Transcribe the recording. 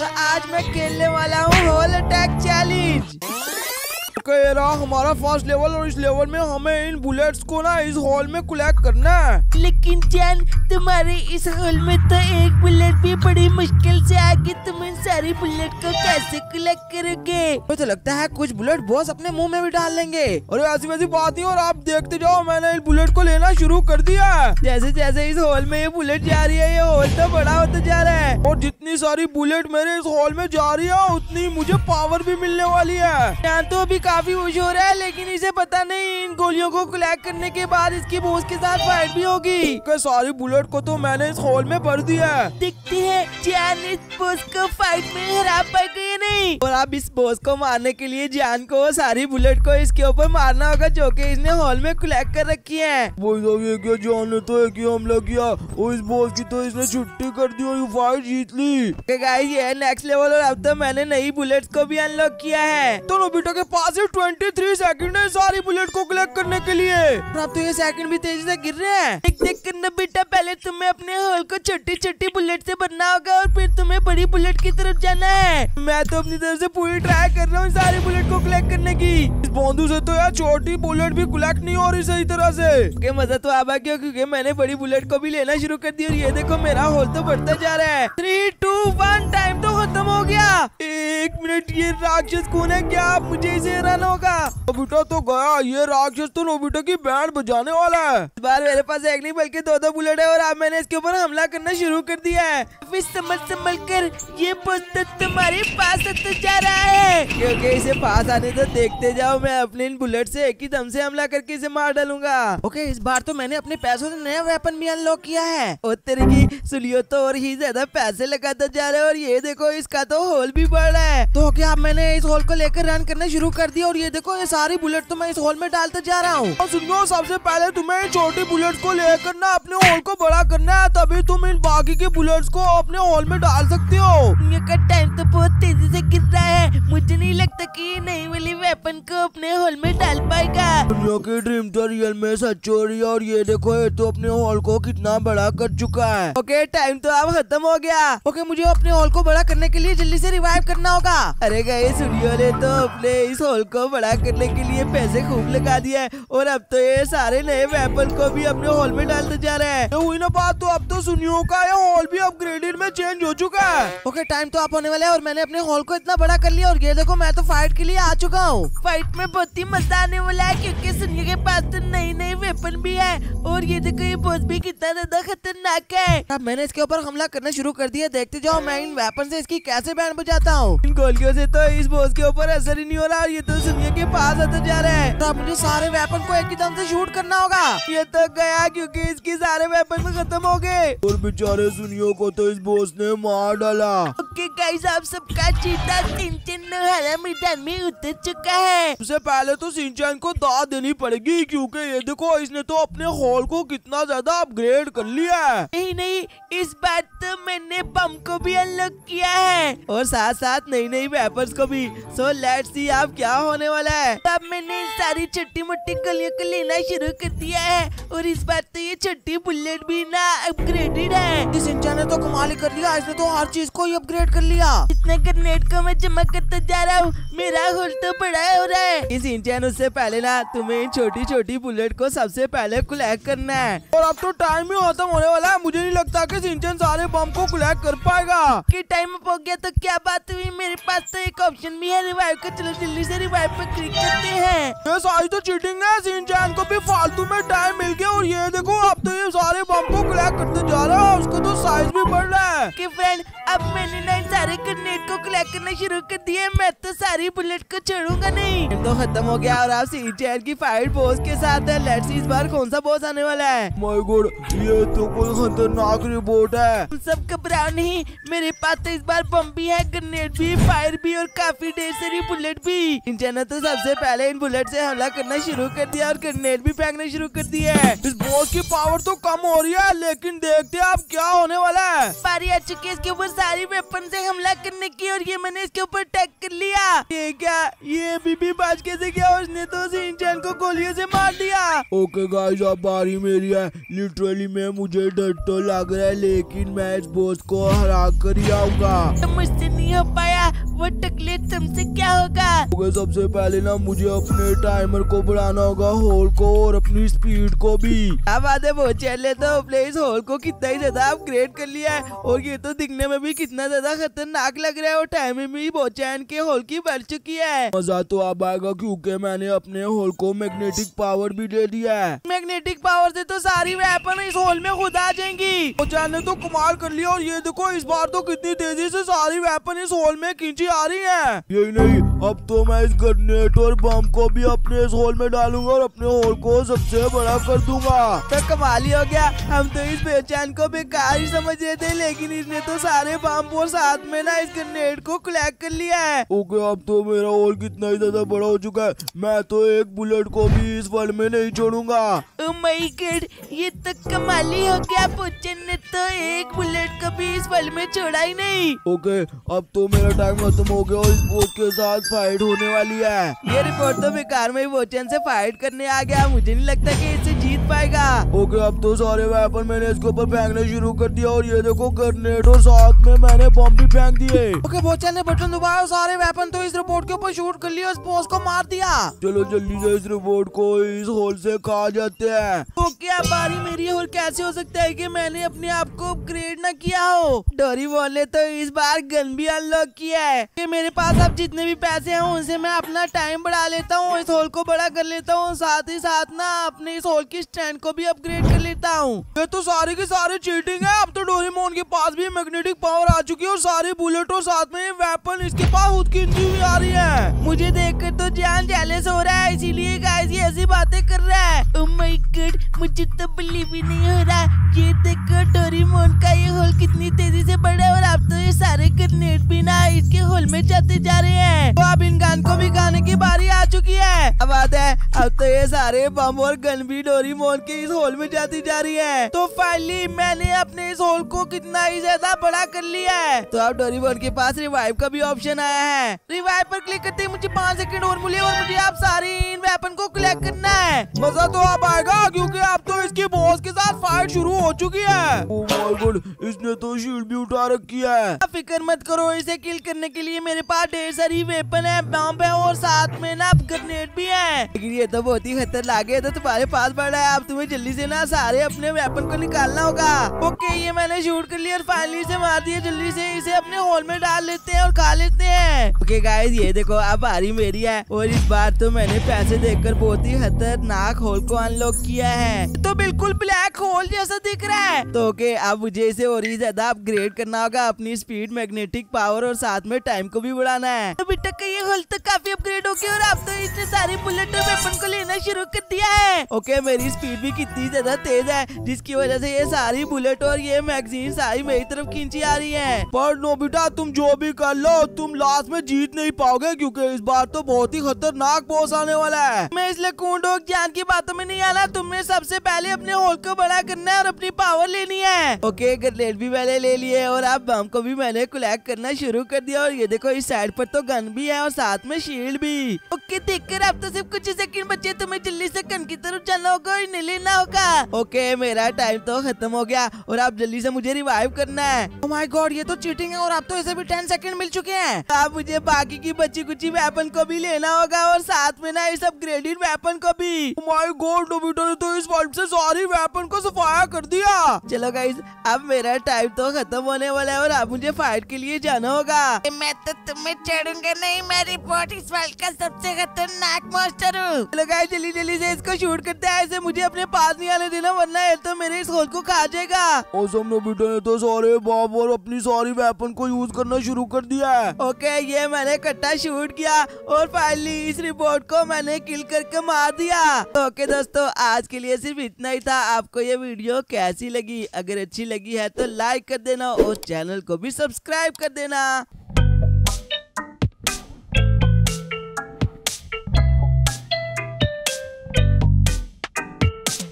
तो आज मैं खेलने वाला हूँ होल अटैक चैलेंज। हमारा फर्स्ट लेवल और इस लेवल में हमें इन बुलेट्स को ना इस हॉल में कलेक्ट करना है। लेकिन जान तुम्हारे इस हॉल में तो एक बुलेट भी बड़ी मुश्किल से आगे, तुम इन सारी बुलेट को कैसे कलेक्ट करोगे? मुझे तो लगता है कुछ बुलेट बॉस अपने मुंह में भी डाल लेंगे। और ऐसी वैसी बात नहीं, और आप देखते जाओ मैंने इस बुलेट को लेना शुरू कर दिया। जैसे जैसे इस हॉल में ये बुलेट जा रही है, ये हॉल तो बड़ा होता जा रहा है और जितनी सारी बुलेट मेरे इस हॉल में जा रही है उतनी मुझे पावर भी मिलने वाली है। तो अभी काफी खुश हो रहा है, लेकिन इसे पता नहीं इन गोलियों को कलेक्ट करने के बाद इसके बॉस के साथ फाइट भी होगी। सारी बुलेट को तो मैंने इस हॉल में भर दिया है। देखते हैं जान इस बॉस को फाइट में हरा पाएगी या नहीं। और अब इस बॉस को मारने के लिए जान को सारी बुलेट को इसके ऊपर मारना होगा जो कि इसने हॉल में कलेक्ट कर रखी है। जान ने तो एक ही हमला किया और इस बॉस की तो इसने छुट्टी कर दी और ये फाइट जीत ली। गाइस ये नेक्स्ट लेवल और अब तक मैंने नई बुलेट को भी अनलॉक किया है। तो नोबिता के पास 23 सेकंड है सारी बुलेट को कलेक्ट करने के लिए। अब तो ये सेकंड भी तेजी से गिर रहे हैं। देख देख कर नोबिता, पहले तुम्हें अपने हॉल को छोटी छोटी बुलेट से भरना होगा और फिर तुम्हें बड़ी बुलेट की तरफ जाना है। मैं तो अपनी तरफ से पूरी ट्राई कर रहा हूँ सारी बुलेट को कलेक्ट करने की। इस बंदूक से तो यार छोटी बुलेट भी कलेक्ट नहीं हो रही सही तरह से। मजा तो आ गया क्योंकि मैंने बड़ी बुलेट को भी लेना शुरू कर दिया और ये देखो मेरा हॉल तो बढ़ता जा रहा है। 3, 2, 1 टाइम तो खत्म हो गया। 1 मिनट, ये राक्षस कौन है? क्या मुझे इसे हराना होगा? नोबिता तो गया, ये राक्षस तो नोबिता की बैंड बजाने वाला है। इस बार मेरे पास एक नहीं बल्कि 2-2 बुलेट है और अब मैंने इसके ऊपर हमला करना शुरू कर दिया है। फिर संभल कर ये बॉस तुम्हारे पास आता जा रहा है क्योंकि इसे पास आने तो देखते जाओ, मैं अपने इन बुलेट से एक ही दम से हमला करके इसे मार डालूंगा। ओके, इस बार तो मैंने अपने पैसों से नया वेपन भी अनलॉक किया है। और तेरे की सुलियो तो और ही ज्यादा पैसे लगाता जा रहा है और ये देखो इसका तो हॉल भी बढ़ रहा है। तो ओके, अब मैंने इस हॉल को लेकर रन करना शुरू कर दिया और ये देखो ये सारी बुलेट तो मैं इस हॉल में डालता जा रहा हूँ। सुनो, सबसे पहले तुम्हें छोटी बुलेट को लेकर ना अपने हॉल को बड़ा करना है, तभी तुम इन बाकी के बुलेट्स को अपने हॉल में डाल सकते हो। इनका टाइम तो बहुत तेजी से गिर रहा है, मुझे नहीं लगता कि नई वाली वेपन को अपने हॉल में डाल पाएगा। की ड्रीम तो रियल में सच हो रही है और ये देखो ये तो अपने हॉल को कितना बड़ा कर चुका है। ओके, टाइम तो अब खत्म हो गया। ओके, मुझे अपने हॉल को बड़ा करने के लिए जल्दी से रिवाइव करना होगा। अरे गए स्टूडियो ने तो अपने इस हॉल को बड़ा करने के लिए पैसे खूब लगा दिया है और अब तो ये सारे नए वेपन को भी अपने हॉल में डालते जा रहे हैं। हुई ना बात, तो अब तो सुनियो का ये हॉल भी अपग्रेडेड में चेंज हो चुका है। ओके, टाइम तो आप होने वाला है और मैंने अपने हॉल को इतना बड़ा कर लिया और ये देखो मैं तो फाइट के लिए आ चुका हूँ। फाइट में बहुत ही मजा आने वाला है क्योंकि सुनियो के पास तो नई नई वेपन भी है और ये देखो ये बॉस भी कितना ज्यादा खतरनाक है। अब मैंने इसके ऊपर हमला करना शुरू कर दिया। देखते जाओ मैं इन वेपन से इसकी कैसे बैंड बजाता हूँ। इन गोलियों से तो इस बॉस के ऊपर असर ही नहीं हो रहा, ये तो सुनियो के पास आता जा रहा है। अब मुझे सारे वेपन को एक दम से शूट करना होगा। ये तो गया क्योंकि इसके सारे वेपन खत्म हो गए और बेचारे सुनियो को तो इस बॉस ने मार डाला। ओके गाइस, आप सबका चीता शिनचैन हरा मैदान में उतर चुका है। सबसे पहले तो शिनचैन को दाद देनी पड़ेगी क्योंकि ये देखो इसने तो अपने हॉल को कितना ज्यादा अपग्रेड कर लिया है। नहीं, इस बार तो मैंने बम को भी अनलॉक किया है और साथ साथ नई नई वेपन्स को भी। सो लेट्स सी अब क्या होने वाला है। अब मैंने सारी छोटी मोटी गोलियों को लेना शुरू कर दिया है और इस बार तो ये छोटी बुलेट भी ना अपग्रेडेड है। इस शिनचैन ने तो कमाल कर लिया, इसने तो हर चीज को ही अपग्रेड कर लिया। इतने ग्रेनेड को मैं जमा करता जा रहा हूँ, मेरा हॉल तो बड़ा हो रहा है। इस शिनचैन, उससे पहले ना तुम्हें छोटी छोटी बुलेट को सबसे पहले कलेक्ट करना है। और अब तो टाइम ही खत्म होने वाला है, मुझे नहीं लगता कि शिनचैन सारे बम को कलेक्ट कर पाएगा। कि टाइम हो गया तो क्या बात हुई, मेरे पास तो एक ऑप्शन भी है रिवाइव का। चलो जल्दी से रिवाइव पर क्लिक करते हैं। ये सारी तो चीटिंग है, शिनचैन को भी फालतू में टाइम मिल गया और ये देखो अब तो ये सारे बम को कलेक्ट करते जा रहा है, उसको तो साइज भी बढ़ रहा है। कि फ्रेंड, अब मैंने ना सारे ग्रेनेड को कलेक्ट करना शुरू कर दिया, मैं तो सारी बुलेट को छोड़ूंगा नहीं। तो खत्म हो गया और आप शिनचैन की फाइट बॉस के साथ है। लेट्स सी इस बार कौन सा बॉस आने वाला है। माय गॉड, ये तो कोई खतरनाक रिपोर्ट है। तुम सब घबराओ नहीं, मेरे पास तो इस बार बम भी है, ग्रेनेड भी, फायर भी और काफी ढेर सारी बुलेट भी। शिनचैन ने तो सबसे पहले इन बुलेट से हमला करना शुरू कर दिया और ग्रेनेड भी फेंकना शुरू कर दिया है। इस बॉस की पावर तो कम हो रही है, लेकिन देखते हैं अब क्या होने वाला है। पारी आ चुकी है इसके ऊपर सारी वेपन से हमला करने की और ये मैंने इसके ऊपर अटैक कर लिया। ये क्या, ये बीबी बाज कैसे गया? उसने तो शिनचैन को गोलियों से मार दिया। ओके गाइस, अब बारी मेरी है। लिटरली मैं, मुझे डर तो लग रहा है, लेकिन मैं इस बॉस को हरा कर ही आऊंगा। तो मुझसे नहीं टकले, तुमसे क्या होगा? सबसे पहले ना मुझे अपने टाइमर को बुलाना होगा, होल को, और अपनी स्पीड को भी। क्या बात है बहुत चले, तो प्लीज होल को कितना ही ज्यादा अपग्रेड कर लिया है, और ये तो दिखने में भी कितना ज्यादा खतरनाक लग रहा है, और टाइमिंग भी बहुत चैन के होल की बढ़ चुकी है। मजा तो अब आएगा क्योंकि मैंने अपने होल को मैग्नेटिक पावर भी दे दिया है। मैग्नेटिक पावर से तो सारी वेपन इस होल में खुद आ जाएंगी। मोचान ने तो कमाल कर लिया, और ये देखो इस बार तो कितनी तेजी से सारी वेपन इस होल में खींची आ रही है। यही नहीं, अब तो मैं इस ग्रेनेड और बम को भी अपने इस होल में डालूंगा और अपने होल को सबसे बड़ा कर दूंगा। तो कमाल ही हो गया, हम तो इस बेचैन को बेकार ही समझ रहे थे, लेकिन इसने तो सारे बम और साथ में ना इस ग्रेनेड को कलेक्ट कर लिया है। ओके, अब तो मेरा होल कितना ही ज्यादा बड़ा हो चुका है, मैं तो एक बुलेट को भी इस वर्ल्ड में नहीं छोड़ूंगा। ओ माय गॉड, ये तो कमाल ही हो गया, पुचन ने तो एक बुलेट को भी इस वर्ल्ड में छोड़ा ही नहीं। ओके, अब तो मेरा टाइम खत्म हो गया और इस बोट के साथ फाइट होने वाली है। ये रिपोर्ट तो बेकार में बोचन से फाइट करने आ गया, मुझे नहीं लगता कि इससे जीत पाएगा। ओके, अब तो सारे वेपन मैंने इसके ऊपर फेंकने शुरू कर दिया, और ये देखो ग्रेनेड और साथ में मैंने बम भी फेंक दिए। ओके, बोचन ने बटन दबाया, सारे वेपन तो इस रोबोट के ऊपर शूट कर लिया, उस बॉस को मार दिया। चलो जल्दी से इस रोबोट को इस होल से खा जाते हैं। ओके, अब बारी मेरी है, और कैसे हो सकता है कि मैंने अपने आप को अपग्रेड न किया हो। डोरेमोन ने तो इस बार गन भी अनलॉक किया है कि मेरे पास अब जितने भी पैसे हैं उनसे मैं अपना टाइम बढ़ा लेता हूँ, इस होल को बड़ा कर लेता हूँ, साथ ही साथ ना अपने इस होल की स्ट्रेंथ को भी अपग्रेड कर लेता हूँ। ये तो सारी की सारी चीटिंग है। अब तो डोरेमोन के पास भी मैग्नेटिक पावर आ चुकी है, और सारे बुलेट और साथ में वेपन इसके पास खुद खींची हुई आ रही है। मुझे देखकर तो जान जेलस हो रहा है, इसीलिए गाइस ये ऐसी बातें कर रहा है। ओह माय गॉड, मुझे तो बिलीव ही नहीं हो रहा। ये देखो डोरेमोन का ये होल कितनी तेजी से बढ़ा, और अब तो ये सारे ग्रेनेड भी ना इसके होल में जाते जा रहे हैं। तो अब इन गन को भी खाने की बारी आ चुकी है। अब आता है, अब तो ये सारे बम और गन भी डोरेमोन के इस होल में जाती जा रही है। तो फाइनली मैंने अपने इस होल को कितना ही ज्यादा बड़ा कर लिया है। तो अब डोरेमोन के पास रिवाइव का भी ऑप्शन आया है। रिवाइव पर क्लिक करते ही मुझे 5 सेकंड और मिले, और मुझे आप सारी इन वेपन को कलेक्ट करना है। मजा तो अब आएगा क्योंकि अब तो इसके बॉस के साथ फाइट शुरू हो चुकी है। ओह माय गॉड, इसने तो शील्ड भी उठा रखी है। फिक्र मत करो, इसे किल करने के लिए मेरे पास ढेर सारी वेपन है, बम है, और साथ में ना ग्रेनेड भी है। लेकिन ये तो बहुत ही खतरनाक है, तो तुम्हारे पास बढ़ा है। अब तुम्हें जल्दी से ना सारे अपने वेपन को निकालना होगा। ओके, ये मैंने शूट कर लिया और फाइनली से मार दिया। जल्दी से इसे अपने होल में डाल लेते हैं और खा लेते हैं। ओके गाइस, ये देखो अब बारी मेरी है, और इस बार तो मैंने पैसे देखकर बहुत ही खतरनाक होल को अनलॉक किया है, तो बिल्कुल ब्लैक होल जैसा दिख रहा है। तो ओके, अब मुझे इसे और ही ज्यादा अपग्रेड करना होगा, अपनी स्पीड, मैग्नेटिक पावर और साथ में टाइम को भी बढ़ाना है। तो बेटा का ये होल तो काफी अपग्रेड हो गया, और अब तो इसने सारे बुलेट और वेपन को लेना शुरू कर दिया है। ओके, मेरी स्पीड भी कितनी ज्यादा तेज है, जिसकी वजह से ये सारी बुलेट और ये मैगजीन सारी मेरी तरफ खींची आ रही है। पर नोबिता, तुम जो भी कर लो, तुम लास्ट में जीत नहीं पाओगे, क्योंकि इस बार तो बहुत ही खतरनाक बॉस आने वाला है। मैं इसलिए कूंडोक जान की बातों में नहीं आना। तुमने सबसे पहले अपने होल को बड़ा करना है और अपनी पावर लेनी है। ओके, ग्रेनेड भी मैंने ले लिए, और अब बम को भी मैंने कलेक्ट करना शुरू कर दिया। और ये देखो, इस साइड पर तो गन भी है और साथ में शील्ड भी। ओके, देखकर अब तो सिर्फ कुछ सेकंड बचे, तुम्हें जल्दी से गन की तरफ जाना होगा और इन्हें लेना होगा। ओके, मेरा टाइम तो खत्म हो गया, और अब जल्दी से मुझे रिवाइव करना है। ओह माय गॉड, ये तो चीटिंग है, और अब तो इसे भी 10 सेकंड मिल चुके हैं। अब मुझे बाकी की बची कुची वेपन को भी लेना होगा, और साथ में ना इस अपग्रेडेड वेपन को भी। ओह माय गॉड, नोबिता ने तो इस वर्ल्ड से सारी वेपन को सफाया कर दिया। चलो गाइस, अब मेरा टाइम तो खत्म होने वाला है, और अब मुझे फाइट के लिए जाना होगा। मैं तो तुम्हें चढ़ूंगा नहीं, मैं रिपोर्ट इस वर्ल्ड का सबसे खतरनाक मॉन्स्टर हूँ। चलो गाइस, जल्दी जल्दी से इसको शूट करते हैं। इसे मुझे अपने पास नहीं आने देना, वरना ये तो मेरे इस होल को खा जाएगा। ऑसम, नोबिता ने तो सारे बम और अपनी सारी वेपन को यूज करना शुरू कर दिया है। ओके, ये मैंने कट्टा शूट किया, और फाइनली इस रिपोर्ट को मैंने किल करके मार दिया। तो ओके दोस्तों, आज के लिए सिर्फ इतना ही था। आपको ये वीडियो कैसी लगी? अगर अच्छी लगी है तो लाइक कर देना और चैनल को भी सब्सक्राइब कर देना।